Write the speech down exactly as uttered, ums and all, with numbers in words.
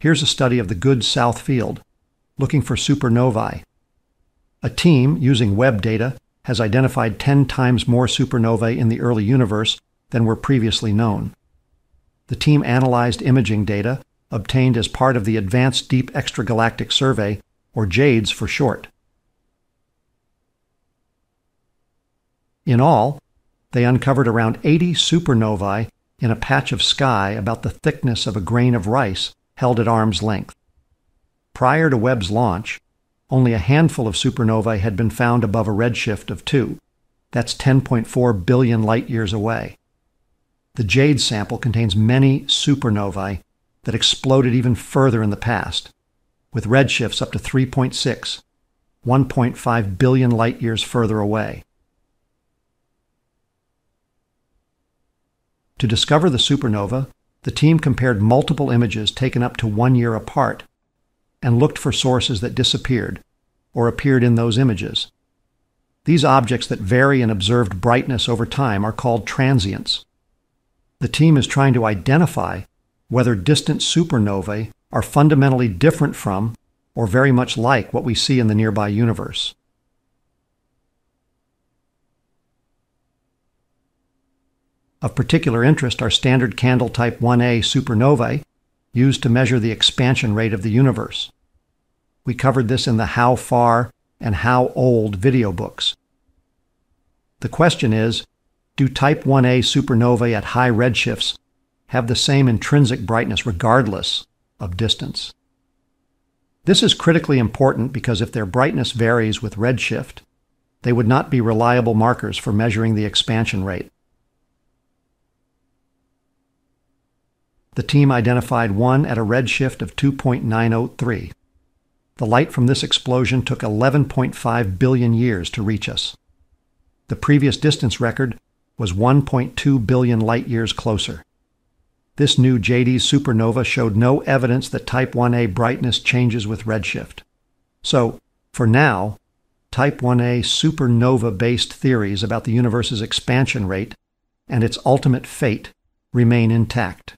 Here's a study of the Goods South Field, looking for supernovae. A team, using web data, has identified ten times more supernovae in the early universe than were previously known. The team analyzed imaging data obtained as part of the Advanced Deep Extragalactic Survey, or JADES for short. In all, they uncovered around eighty supernovae in a patch of sky about the thickness of a grain of rice held at arm's length. Prior to Webb's launch, only a handful of supernovae had been found above a redshift of two. That's ten point four billion light-years away. The JADES sample contains many supernovae that exploded even further in the past, with redshifts up to three point six, one point five billion light-years further away. To discover the supernova, the team compared multiple images taken up to one year apart and looked for sources that disappeared or appeared in those images. These objects that vary in observed brightness over time are called transients. The team is trying to identify whether distant supernovae are fundamentally different from or very much like what we see in the nearby universe. Of particular interest are standard candle type one A supernovae, used to measure the expansion rate of the universe. We covered this in the How Far and How Old video books. The question is, do type one A supernovae at high redshifts have the same intrinsic brightness regardless of distance? This is critically important because if their brightness varies with redshift, they would not be reliable markers for measuring the expansion rate. The team identified one at a redshift of two point nine oh three. The light from this explosion took eleven point five billion years to reach us. The previous distance record was one point two billion light-years closer. This new JADES supernova showed no evidence that type one A brightness changes with redshift. So, for now, type one A supernova-based theories about the universe's expansion rate and its ultimate fate remain intact.